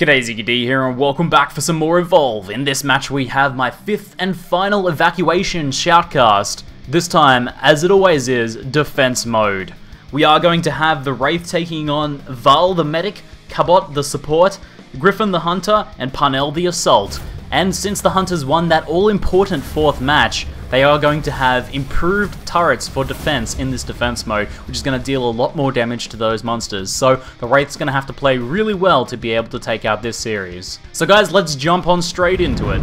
G'day, ZiggyD here, and welcome back for some more Evolve. In this match we have my 5th and final Evacuation ShoutCast, this time, as it always is, defense mode. We are going to have the Wraith taking on Val the Medic, Cabot the Support, Griffin the Hunter, and Parnell the Assault. And since the Hunters won that all-important 4th match, they are going to have improved turrets for defense in this defense mode, which is going to deal a lot more damage to those monsters. So the Wraith's going to have to play really well to be able to take out this series. So guys, let's jump on straight into it.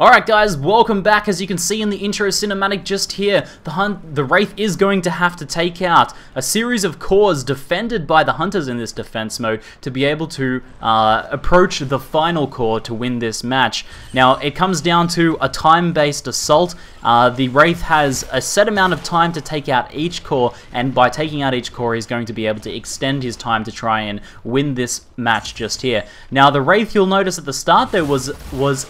Alright guys, welcome back. As you can see in the intro cinematic just here, the Wraith is going to have to take out a series of cores defended by the Hunters in this defense mode to be able to approach the final core to win this match. Now, it comes down to a time-based assault. The Wraith has a set amount of time to take out each core, and by taking out each core he's going to be able to extend his time to try and win this match just here. Now, the Wraith, you'll notice at the start there was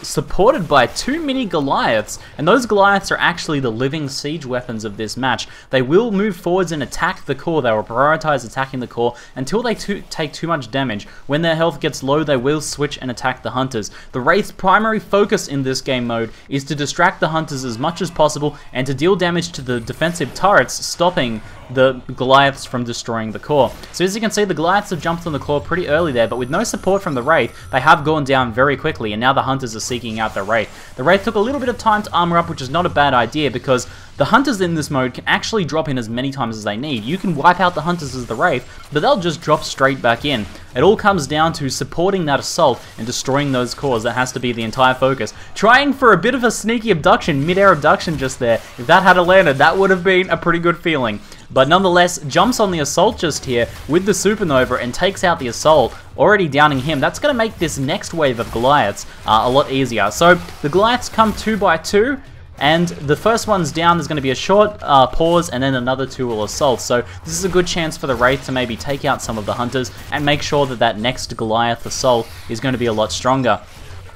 supported by two mini Goliaths, and those Goliaths are actually the living siege weapons of this match. They will move forwards and attack the core. They will prioritize attacking the core until they take too much damage. When their health gets low, they will switch and attack the Hunters. The Wraith's primary focus in this game mode is to distract the Hunters as much as possible and to deal damage to the defensive turrets, stopping the Goliaths from destroying the core. So as you can see, the Goliaths have jumped on the core pretty early there, but with no support from the Wraith, they have gone down very quickly, and now the Hunters are seeking out the Wraith. The Wraith took a little bit of time to armor up, which is not a bad idea, because the Hunters in this mode can actually drop in as many times as they need. You can wipe out the Hunters as the Wraith, but they'll just drop straight back in. It all comes down to supporting that assault and destroying those cores. That has to be the entire focus. Trying for a bit of a sneaky abduction, mid-air abduction just there. If that had landed, that would have been a pretty good feeling. But nonetheless, jumps on the assault just here with the supernova and takes out the assault, already downing him. That's going to make this next wave of Goliaths a lot easier. So the Goliaths come 2 by 2. And the first one's down, there's going to be a short pause, and then another two will assault. So this is a good chance for the Wraith to maybe take out some of the Hunters and make sure that that next Goliath assault is going to be a lot stronger.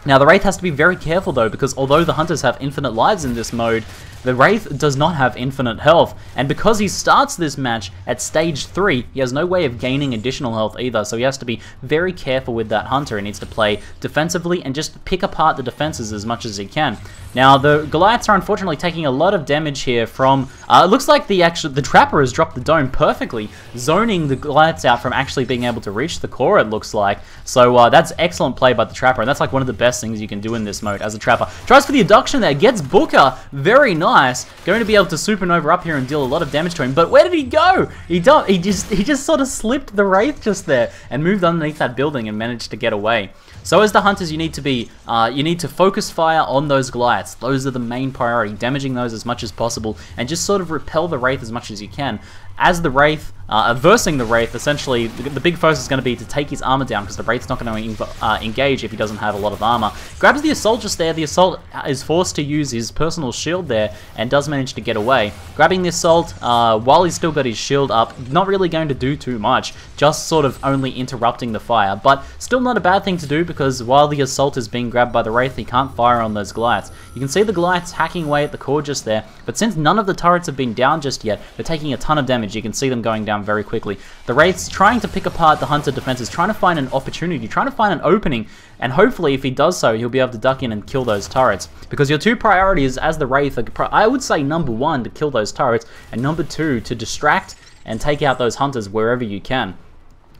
Now, the Wraith has to be very careful though, because although the Hunters have infinite lives in this mode, the Wraith does not have infinite health, and because he starts this match at stage 3, he has no way of gaining additional health either, so he has to be very careful with that Hunter. He needs to play defensively and just pick apart the defenses as much as he can. Now, the Goliaths are unfortunately taking a lot of damage here from, it looks like the Trapper has dropped the dome perfectly, zoning the Goliaths out from actually being able to reach the core, it looks like. So that's excellent play by the Trapper, and that's like one of the best things you can do in this mode as a Trapper. Tries for the abduction there, gets Booker, very nice. Going to be able to supernova up here and deal a lot of damage to him, but where did he go? He just sort of slipped the Wraith just there and moved underneath that building and managed to get away. So as the Hunters, you need to be focus fire on those Goliaths. Those are the main priority, damaging those as much as possible, and just sort of repel the Wraith as much as you can. As the Wraith, aversing the Wraith, essentially, the big focus is going to be to take his armor down, because the Wraith's not going to engage if he doesn't have a lot of armor. Grabs the Assault just there. The Assault is forced to use his personal shield there, and does manage to get away. Grabbing the Assault while he's still got his shield up, not really going to do too much, just sort of only interrupting the fire, but still not a bad thing to do, because while the Assault is being grabbed by the Wraith, he can't fire on those Goliaths. You can see the Goliaths hacking away at the core just there, but since none of the turrets have been down just yet, they're taking a ton of damage. You can see them going down very quickly. The Wraith's trying to pick apart the Hunter defenses, trying to find an opportunity, trying to find an opening, and hopefully if he does so, he'll be able to duck in and kill those turrets. Because your two priorities as the Wraith are, I would say, number one, to kill those turrets, and number two, to distract and take out those Hunters wherever you can.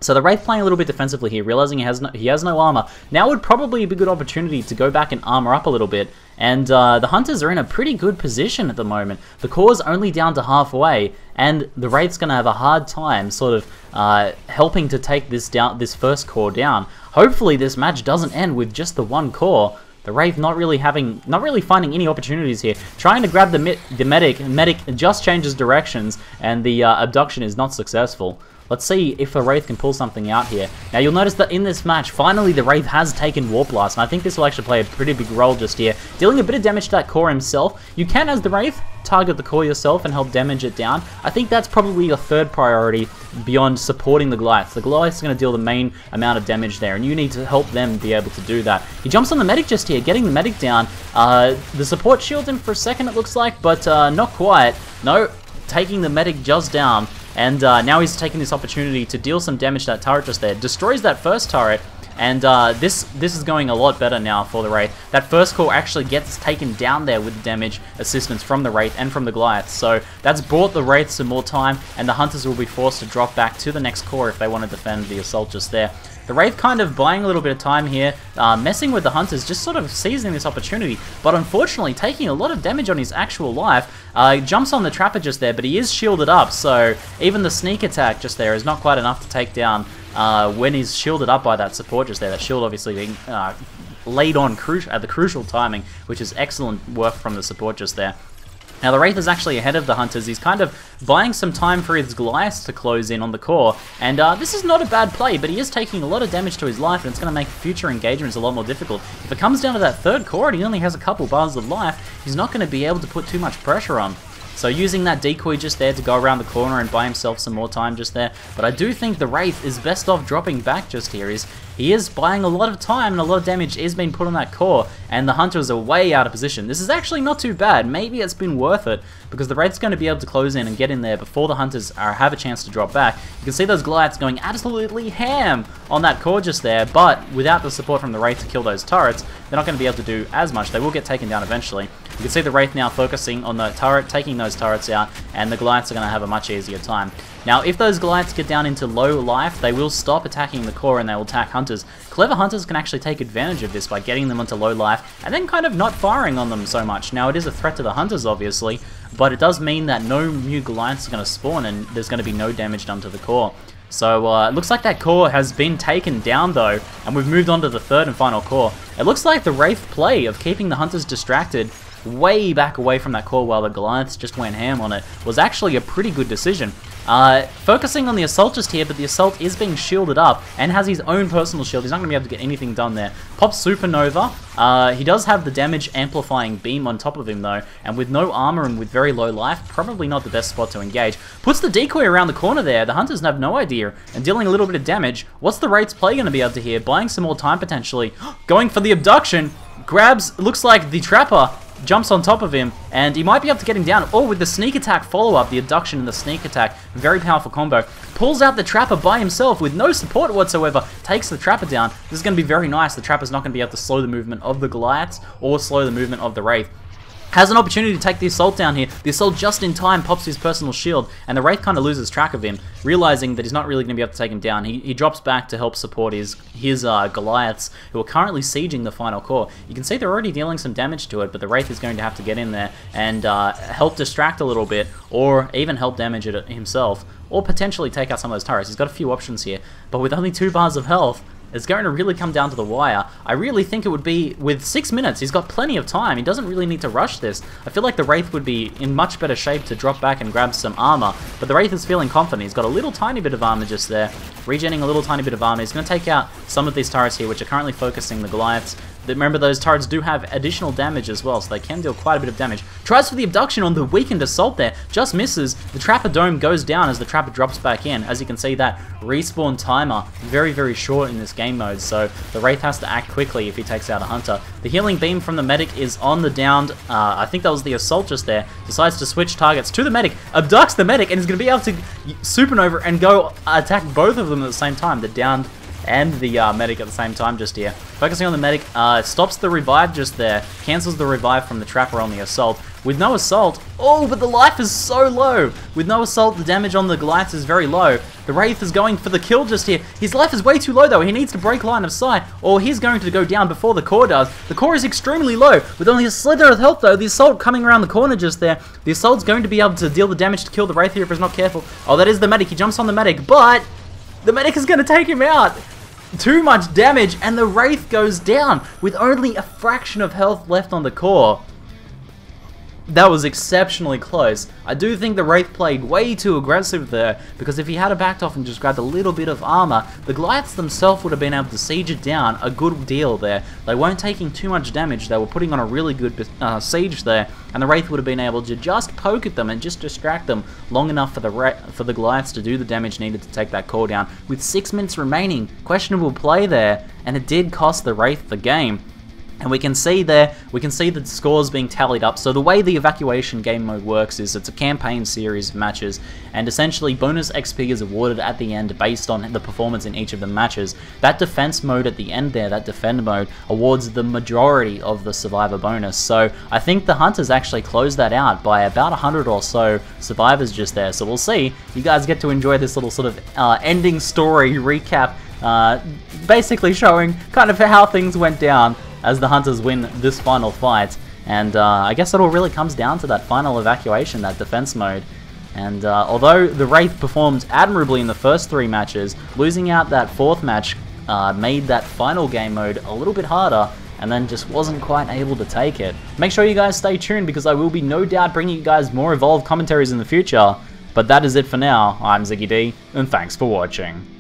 So the Wraith playing a little bit defensively here, realizing he has no armor. Now would probably be a good opportunity to go back and armor up a little bit. And the Hunters are in a pretty good position at the moment. The core's only down to halfway, and the Wraith's going to have a hard time sort of helping to take this first core down. Hopefully this match doesn't end with just the one core. The Wraith not really finding any opportunities here. Trying to grab the medic just changes directions, and the abduction is not successful. Let's see if a Wraith can pull something out here. Now, you'll notice that in this match, finally, the Wraith has taken Warp Blast, and I think this will actually play a pretty big role just here. Dealing a bit of damage to that core himself. You can, as the Wraith, target the core yourself and help damage it down. I think that's probably your third priority beyond supporting the Goliaths. The Goliaths are going to deal the main amount of damage there, and you need to help them be able to do that. He jumps on the medic just here, getting the medic down. The support shields him for a second, it looks like, but not quite. No, taking the medic just down, and now he's taking this opportunity to deal some damage to that turret just there. Destroys that first turret. And this is going a lot better now for the Wraith. That first core actually gets taken down there with the damage assistance from the Wraith and from the Goliath. So that's brought the Wraith some more time, and the Hunters will be forced to drop back to the next core if they want to defend the assault just there. The Wraith kind of buying a little bit of time here, messing with the Hunters, just sort of seizing this opportunity, but unfortunately taking a lot of damage on his actual life. He jumps on the Trapper just there, but he is shielded up, so even the sneak attack just there is not quite enough to take down when he's shielded up by that support just there. That shield obviously being laid on at the crucial timing, which is excellent work from the support just there. Now, the Wraith is actually ahead of the Hunters. He's kind of buying some time for his Goliaths to close in on the core. And this is not a bad play, but he is taking a lot of damage to his life, and it's going to make future engagements a lot more difficult. If it comes down to that third core and he only has a couple bars of life, he's not going to be able to put too much pressure on. So using that decoy just there to go around the corner and buy himself some more time just there. But I do think the Wraith is best off dropping back just here. He is buying a lot of time, and a lot of damage is being put on that core, and the Hunters are way out of position. This is actually not too bad. Maybe it's been worth it, because the Wraith's going to be able to close in and get in there before the Hunters have a chance to drop back. You can see those Goliaths going absolutely ham on that core just there, but without the support from the Wraith to kill those turrets, they're not going to be able to do as much. They will get taken down eventually. You can see the Wraith now focusing on the turret, taking those turrets out, and the Goliaths are going to have a much easier time. Now, if those Goliaths get down into low life, they will stop attacking the core and they will attack Hunters. Clever Hunters can actually take advantage of this by getting them onto low life and then kind of not firing on them so much. Now, it is a threat to the Hunters, obviously, but it does mean that no new Goliaths are going to spawn and there's going to be no damage done to the core. So, it looks like that core has been taken down, though, and we've moved on to the third and final core. It looks like the Wraith play of keeping the Hunters distracted way back away from that core while the Goliaths just went ham on it was actually a pretty good decision. Focusing on the Assault just here, but the Assault is being shielded up and has his own personal shield. He's not going to be able to get anything done there. Pops Supernova. He does have the damage amplifying beam on top of him, though, and with no armor and with very low life, probably not the best spot to engage. Puts the decoy around the corner there. The Hunters have no idea, and dealing a little bit of damage. What's the Wraith's play going to be able to hear? Buying some more time, potentially. Going for the abduction. Grabs, looks like the Trapper. Jumps on top of him, and he might be able to get him down. Oh, with the sneak attack follow-up, the abduction and the sneak attack, very powerful combo. Pulls out the Trapper by himself with no support whatsoever, takes the Trapper down. This is going to be very nice. The Trapper's not going to be able to slow the movement of the Goliaths or slow the movement of the Wraith. Has an opportunity to take the Assault down here. The Assault just in time pops his personal shield, and the Wraith kind of loses track of him, realizing that he's not really going to be able to take him down. He drops back to help support his Goliaths, who are currently sieging the final core. You can see they're already dealing some damage to it, but the Wraith is going to have to get in there and help distract a little bit, or even help damage it himself, or potentially take out some of those turrets. He's got a few options here, but with only 2 bars of health, it's going to really come down to the wire. I really think it would be, with 6 minutes, he's got plenty of time. He doesn't really need to rush this. I feel like the Wraith would be in much better shape to drop back and grab some armor, but the Wraith is feeling confident. He's got a little tiny bit of armor just there, regening a little tiny bit of armor. He's going to take out some of these turrets here, which are currently focusing the Goliaths. Remember, those turrets do have additional damage as well, so they can deal quite a bit of damage. Tries for the abduction on the weakened Assault there, just misses. The Trapper dome goes down as the Trapper drops back in. As you can see, that respawn timer, very, very short in this game mode, so the Wraith has to act quickly if he takes out a Hunter. The healing beam from the Medic is on the downed. I think that was the Assault just there. Decides to switch targets to the Medic, abducts the Medic, and is going to be able to Supernova and go attack both of them at the same time. The downed and the Medic at the same time just here. Focusing on the Medic, stops the revive just there, cancels the revive from the Trapper on the Assault. With no Assault, oh, but the life is so low. With no Assault, the damage on the Goliaths is very low. The Wraith is going for the kill just here. His life is way too low, though. He needs to break line of sight, or he's going to go down before the core does. The core is extremely low. With only a slither of health, though, the Assault coming around the corner just there. The Assault's going to be able to deal the damage to kill the Wraith here if he's not careful. Oh, that is the Medic. He jumps on the Medic, but the Medic is going to take him out. Too much damage, and the Wraith goes down with only a fraction of health left on the core. That was exceptionally close. I do think the Wraith played way too aggressive there, because if he had backed off and just grabbed a little bit of armor, the Goliaths themselves would have been able to siege it down a good deal there. They weren't taking too much damage, they were putting on a really good siege there, and the Wraith would have been able to just poke at them and just distract them long enough for the Goliaths to do the damage needed to take that call down. With 6 minutes remaining, questionable play there, and it did cost the Wraith the game. And we can see there, we can see the scores being tallied up. So the way the Evacuation game mode works is it's a campaign series of matches, and essentially bonus XP is awarded at the end based on the performance in each of the matches. That defense mode at the end there, that defend mode, awards the majority of the survivor bonus. So I think the Hunters actually closed that out by about 100 or so survivors just there. So we'll see. You guys get to enjoy this little sort of ending story recap, basically showing kind of how things went down as the Hunters win this final fight. And I guess it all really comes down to that final Evacuation, that defense mode. And although the Wraith performed admirably in the first three matches, losing out that fourth match made that final game mode a little bit harder, and then just wasn't quite able to take it. Make sure you guys stay tuned, because I will be no doubt bringing you guys more Evolve commentaries in the future. But that is it for now. I'm ZiggyD, and thanks for watching.